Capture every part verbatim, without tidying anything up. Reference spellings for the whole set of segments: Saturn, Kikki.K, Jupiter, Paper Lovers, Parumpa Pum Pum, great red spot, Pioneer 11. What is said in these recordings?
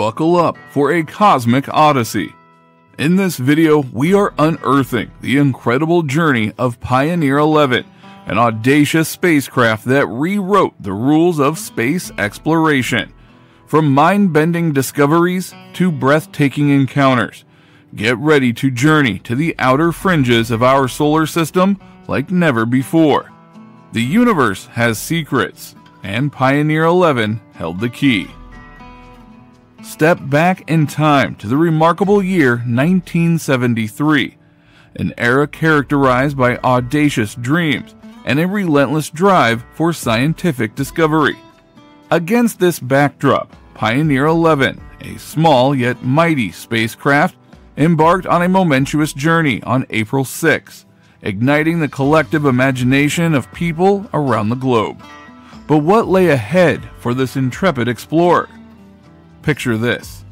Buckle up for a cosmic odyssey. In this video, we are unearthing the incredible journey of Pioneer eleven, an audacious spacecraft that rewrote the rules of space exploration. From mind-bending discoveries to breathtaking encounters, get ready to journey to the outer fringes of our solar system like never before. The universe has secrets, and Pioneer eleven held the key. Step back in time to the remarkable year nineteen seventy-three, an era characterized by audacious dreams and a relentless drive for scientific discovery. Against this backdrop, Pioneer eleven, a small yet mighty spacecraft, embarked on a momentous journey on April sixth, igniting the collective imagination of people around the globe. But what lay ahead for this intrepid explorer? Picture this: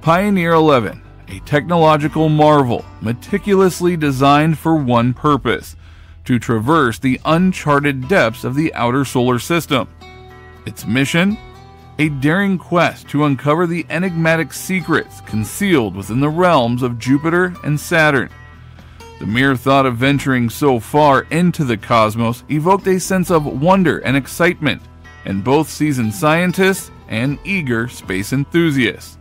Pioneer eleven, a technological marvel meticulously designed for one purpose, to traverse the uncharted depths of the outer solar system. Its mission? A daring quest to uncover the enigmatic secrets concealed within the realms of Jupiter and Saturn. The mere thought of venturing so far into the cosmos evoked a sense of wonder and excitement in both seasoned scientists and eager space enthusiasts.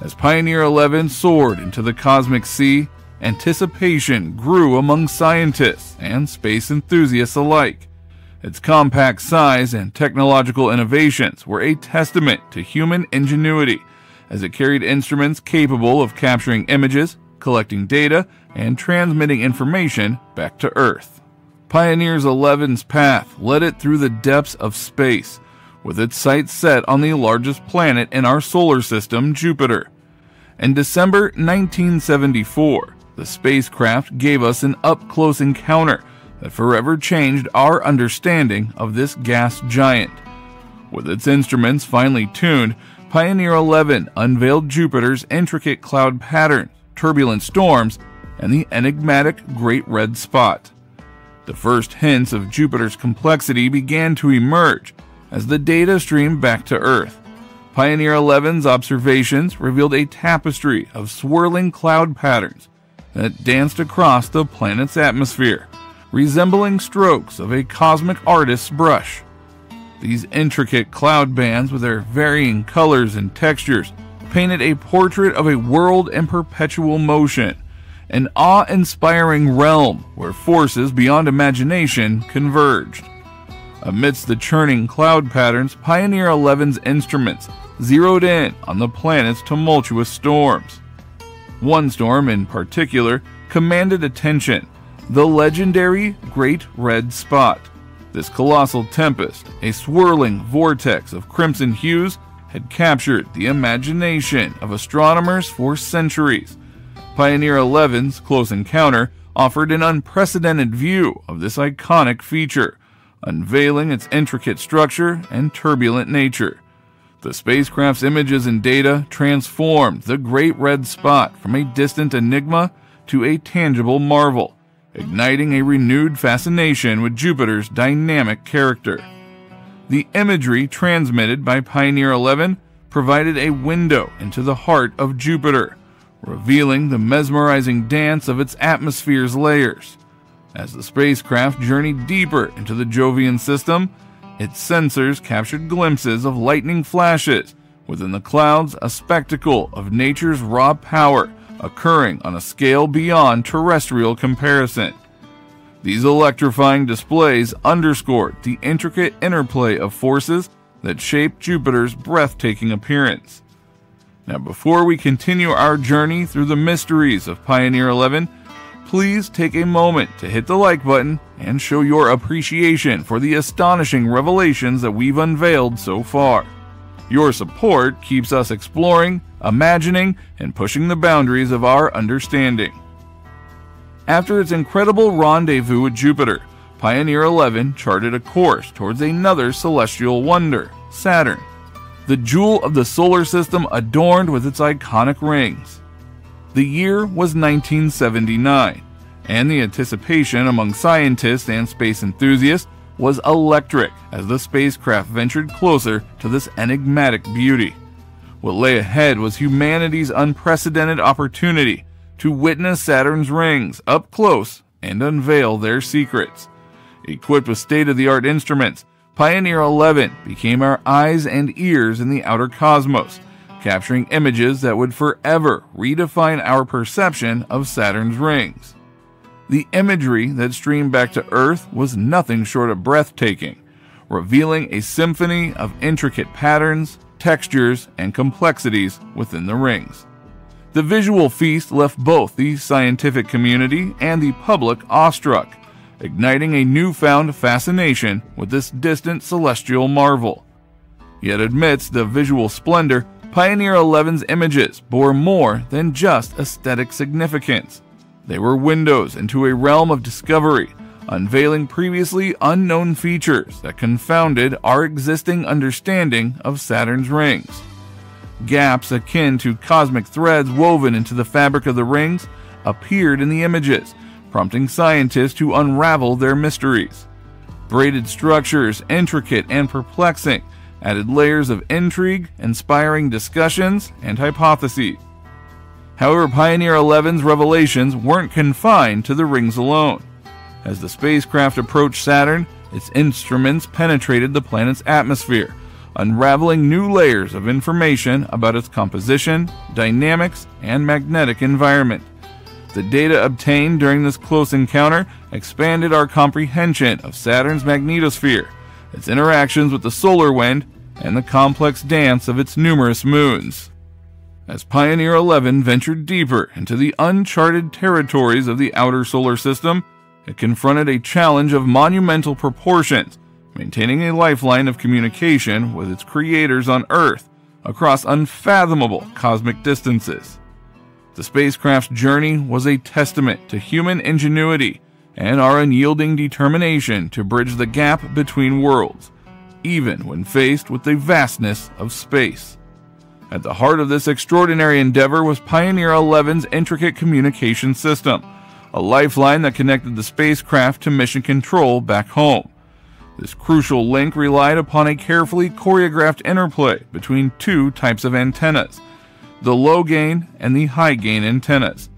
As Pioneer eleven soared into the cosmic sea, anticipation grew among scientists and space enthusiasts alike. Its compact size and technological innovations were a testament to human ingenuity, as it carried instruments capable of capturing images, collecting data, and transmitting information back to Earth. Pioneer eleven's path led it through the depths of space, with its sights set on the largest planet in our solar system, Jupiter. In December nineteen seventy-four, the spacecraft gave us an up-close encounter that forever changed our understanding of this gas giant. With its instruments finely tuned, Pioneer eleven unveiled Jupiter's intricate cloud pattern, turbulent storms, and the enigmatic Great Red Spot. The first hints of Jupiter's complexity began to emerge as the data streamed back to Earth. Pioneer eleven's observations revealed a tapestry of swirling cloud patterns that danced across the planet's atmosphere, resembling strokes of a cosmic artist's brush. These intricate cloud bands, with their varying colors and textures, painted a portrait of a world in perpetual motion, an awe-inspiring realm where forces beyond imagination converged. Amidst the churning cloud patterns, Pioneer eleven's instruments zeroed in on the planet's tumultuous storms. One storm in particular commanded attention: the legendary Great Red Spot. This colossal tempest, a swirling vortex of crimson hues, had captured the imagination of astronomers for centuries. Pioneer eleven's close encounter offered an unprecedented view of this iconic feature, unveiling its intricate structure and turbulent nature. The spacecraft's images and data transformed the Great Red Spot from a distant enigma to a tangible marvel, igniting a renewed fascination with Jupiter's dynamic character. The imagery transmitted by Pioneer eleven provided a window into the heart of Jupiter, revealing the mesmerizing dance of its atmosphere's layers. As the spacecraft journeyed deeper into the Jovian system, its sensors captured glimpses of lightning flashes within the clouds, a spectacle of nature's raw power occurring on a scale beyond terrestrial comparison. These electrifying displays underscored the intricate interplay of forces that shaped Jupiter's breathtaking appearance. Now, before we continue our journey through the mysteries of Pioneer eleven, please take a moment to hit the like button and show your appreciation for the astonishing revelations that we've unveiled so far. Your support keeps us exploring, imagining, and pushing the boundaries of our understanding. After its incredible rendezvous with Jupiter, Pioneer eleven charted a course towards another celestial wonder, Saturn, the jewel of the solar system adorned with its iconic rings. The year was nineteen seventy-nine, and the anticipation among scientists and space enthusiasts was electric as the spacecraft ventured closer to this enigmatic beauty. What lay ahead was humanity's unprecedented opportunity to witness Saturn's rings up close and unveil their secrets. Equipped with state-of-the-art instruments, Pioneer eleven became our eyes and ears in the outer cosmos, capturing images that would forever redefine our perception of Saturn's rings. The imagery that streamed back to Earth was nothing short of breathtaking, revealing a symphony of intricate patterns, textures, and complexities within the rings. The visual feast left both the scientific community and the public awestruck, igniting a newfound fascination with this distant celestial marvel. Yet amidst the visual splendor, Pioneer eleven's images bore more than just aesthetic significance. They were windows into a realm of discovery, unveiling previously unknown features that confounded our existing understanding of Saturn's rings. Gaps akin to cosmic threads woven into the fabric of the rings appeared in the images, prompting scientists to unravel their mysteries. Braided structures, intricate and perplexing, added layers of intrigue, inspiring discussions and hypotheses. However, Pioneer eleven's revelations weren't confined to the rings alone. As the spacecraft approached Saturn, its instruments penetrated the planet's atmosphere, unraveling new layers of information about its composition, dynamics, and magnetic environment. The data obtained during this close encounter expanded our comprehension of Saturn's magnetosphere, its interactions with the solar wind, and the complex dance of its numerous moons. As Pioneer eleven ventured deeper into the uncharted territories of the outer solar system, it confronted a challenge of monumental proportions, maintaining a lifeline of communication with its creators on Earth across unfathomable cosmic distances. The spacecraft's journey was a testament to human ingenuity and our unyielding determination to bridge the gap between worlds, even when faced with the vastness of space. At the heart of this extraordinary endeavor was Pioneer eleven's intricate communication system, a lifeline that connected the spacecraft to mission control back home. This crucial link relied upon a carefully choreographed interplay between two types of antennas, the low-gain and the high-gain antennas.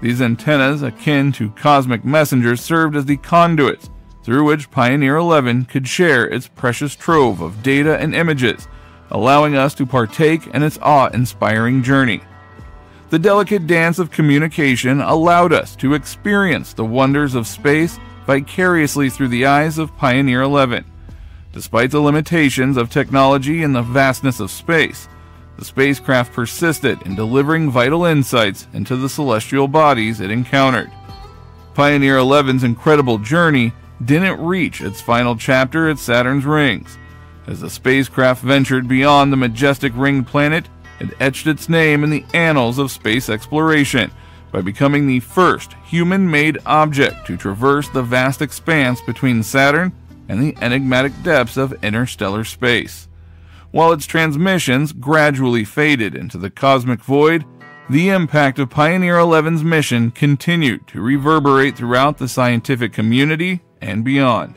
These antennas, akin to cosmic messengers, served as the conduits through which Pioneer eleven could share its precious trove of data and images, allowing us to partake in its awe-inspiring journey. The delicate dance of communication allowed us to experience the wonders of space vicariously through the eyes of Pioneer eleven. Despite the limitations of technology and the vastness of space, the spacecraft persisted in delivering vital insights into the celestial bodies it encountered. Pioneer eleven's incredible journey didn't reach its final chapter at Saturn's rings. As the spacecraft ventured beyond the majestic ringed planet, it etched its name in the annals of space exploration by becoming the first human-made object to traverse the vast expanse between Saturn and the enigmatic depths of interstellar space. While its transmissions gradually faded into the cosmic void, the impact of Pioneer eleven's mission continued to reverberate throughout the scientific community and beyond.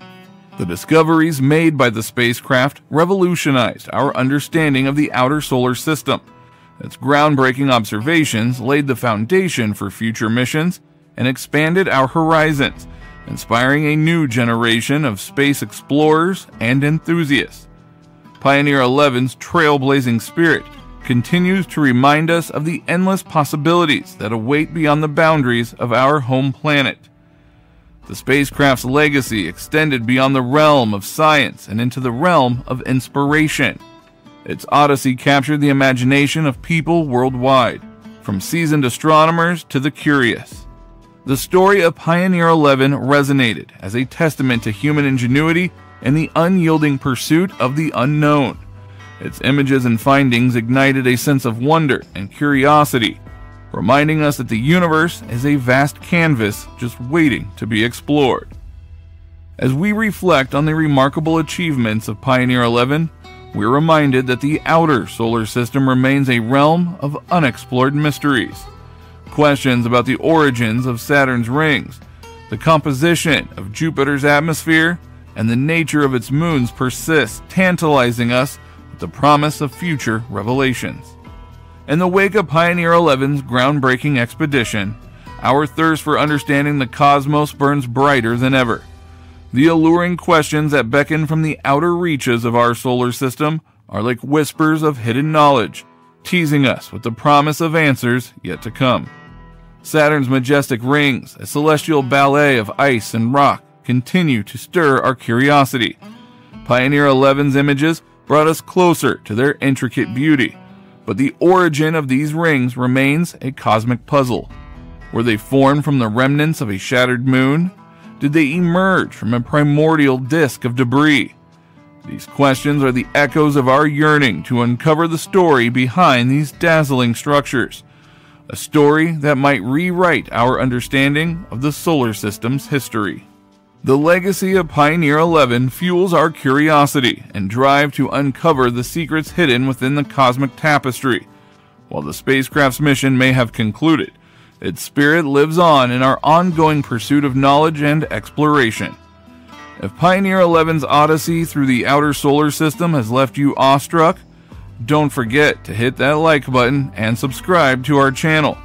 The discoveries made by the spacecraft revolutionized our understanding of the outer solar system. Its groundbreaking observations laid the foundation for future missions and expanded our horizons, inspiring a new generation of space explorers and enthusiasts. Pioneer eleven's trailblazing spirit continues to remind us of the endless possibilities that await beyond the boundaries of our home planet. The spacecraft's legacy extended beyond the realm of science and into the realm of inspiration. Its odyssey captured the imagination of people worldwide, from seasoned astronomers to the curious. The story of Pioneer eleven resonated as a testament to human ingenuity and the unyielding pursuit of the unknown. Its images and findings ignited a sense of wonder and curiosity, reminding us that the universe is a vast canvas just waiting to be explored. As we reflect on the remarkable achievements of Pioneer eleven, we're reminded that the outer solar system remains a realm of unexplored mysteries. Questions about the origins of Saturn's rings, the composition of Jupiter's atmosphere, and the nature of its moons persist, tantalizing us with the promise of future revelations. In the wake of Pioneer eleven's groundbreaking expedition, our thirst for understanding the cosmos burns brighter than ever. The alluring questions that beckon from the outer reaches of our solar system are like whispers of hidden knowledge, teasing us with the promise of answers yet to come. Saturn's majestic rings, a celestial ballet of ice and rock, continue to stir our curiosity. Pioneer eleven's images brought us closer to their intricate beauty, but the origin of these rings remains a cosmic puzzle. Were they formed from the remnants of a shattered moon? Did they emerge from a primordial disk of debris? These questions are the echoes of our yearning to uncover the story behind these dazzling structures, a story that might rewrite our understanding of the solar system's history. The legacy of Pioneer eleven fuels our curiosity and drive to uncover the secrets hidden within the cosmic tapestry. While the spacecraft's mission may have concluded, its spirit lives on in our ongoing pursuit of knowledge and exploration. If Pioneer eleven's odyssey through the outer solar system has left you awestruck, don't forget to hit that like button and subscribe to our channel.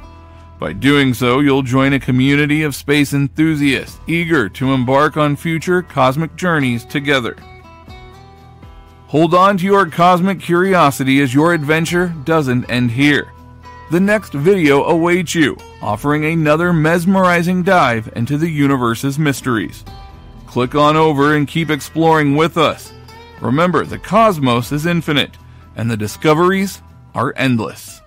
By doing so, you'll join a community of space enthusiasts eager to embark on future cosmic journeys together. Hold on to your cosmic curiosity as your adventure doesn't end here. The next video awaits you, offering another mesmerizing dive into the universe's mysteries. Click on over and keep exploring with us. Remember, the cosmos is infinite, and the discoveries are endless.